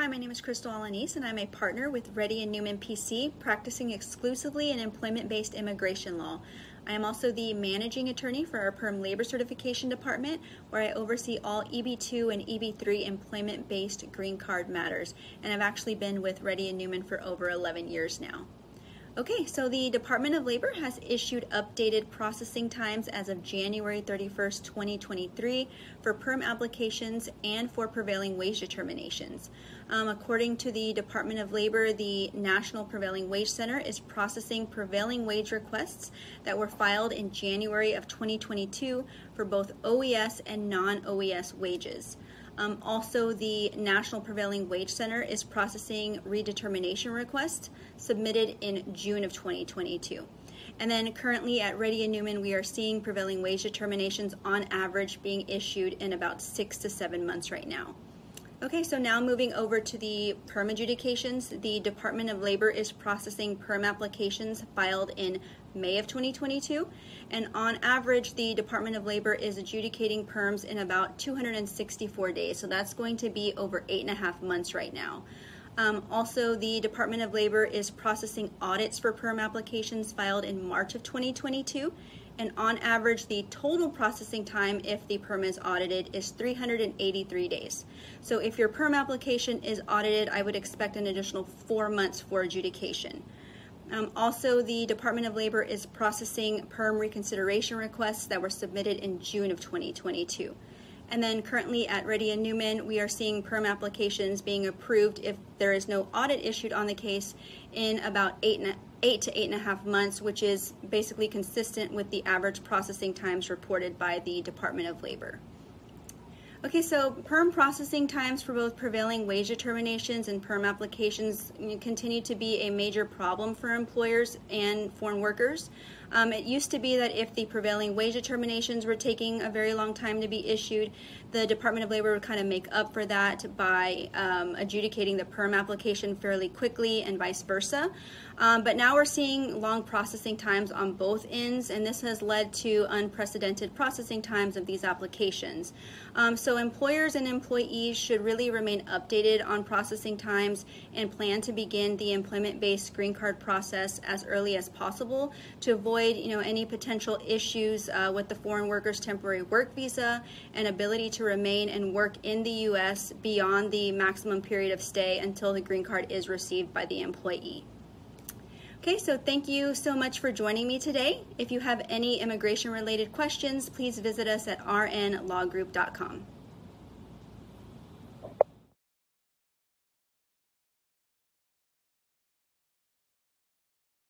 Hi, my name is Crystal Alanis, and I'm a partner with Reddy and Neumann PC, practicing exclusively in employment-based immigration law. I am also the managing attorney for our PERM Labor Certification Department, where I oversee all EB-2 and EB-3 employment-based green card matters, and I've actually been with Reddy and Neumann for over 11 years now. Okay, so the Department of Labor has issued updated processing times as of January 31st, 2023 for PERM applications and for prevailing wage determinations. According to the Department of Labor, the National Prevailing Wage Center is processing prevailing wage requests that were filed in January of 2022 for both OES and non-OES wages. Also, the National Prevailing Wage Center is processing redetermination requests submitted in June of 2022. And then currently at Reddy and Neumann, we are seeing prevailing wage determinations on average being issued in about 6 to 7 months right now. Okay, so now moving over to the PERM adjudications, the Department of Labor is processing PERM applications filed in May of 2022, and on average, the Department of Labor is adjudicating PERMs in about 264 days, so that's going to be over 8.5 months right now. Also, the Department of Labor is processing audits for PERM applications filed in March of 2022, and on average, the total processing time if the PERM is audited is 383 days. So if your PERM application is audited, I would expect an additional 4 months for adjudication. Also, the Department of Labor is processing PERM reconsideration requests that were submitted in June of 2022. And then currently at Reddy and Neumann, we are seeing PERM applications being approved if there is no audit issued on the case in about 8 to 8.5 months, which is basically consistent with the average processing times reported by the Department of Labor. Okay, so PERM processing times for both prevailing wage determinations and PERM applications continue to be a major problem for employers and foreign workers. It used to be that if the prevailing wage determinations were taking a very long time to be issued, the Department of Labor would kind of make up for that by adjudicating the PERM application fairly quickly and vice versa. But now we're seeing long processing times on both ends, and this has led to unprecedented processing times of these applications. So employers and employees should really remain updated on processing times and plan to begin the employment-based green card process as early as possible to avoid, any potential issues with the foreign worker's temporary work visa and ability to remain and work in the U.S. beyond the maximum period of stay until the green card is received by the employee. Okay, so thank you so much for joining me today. If you have any immigration-related questions, please visit us at rnlawgroup.com.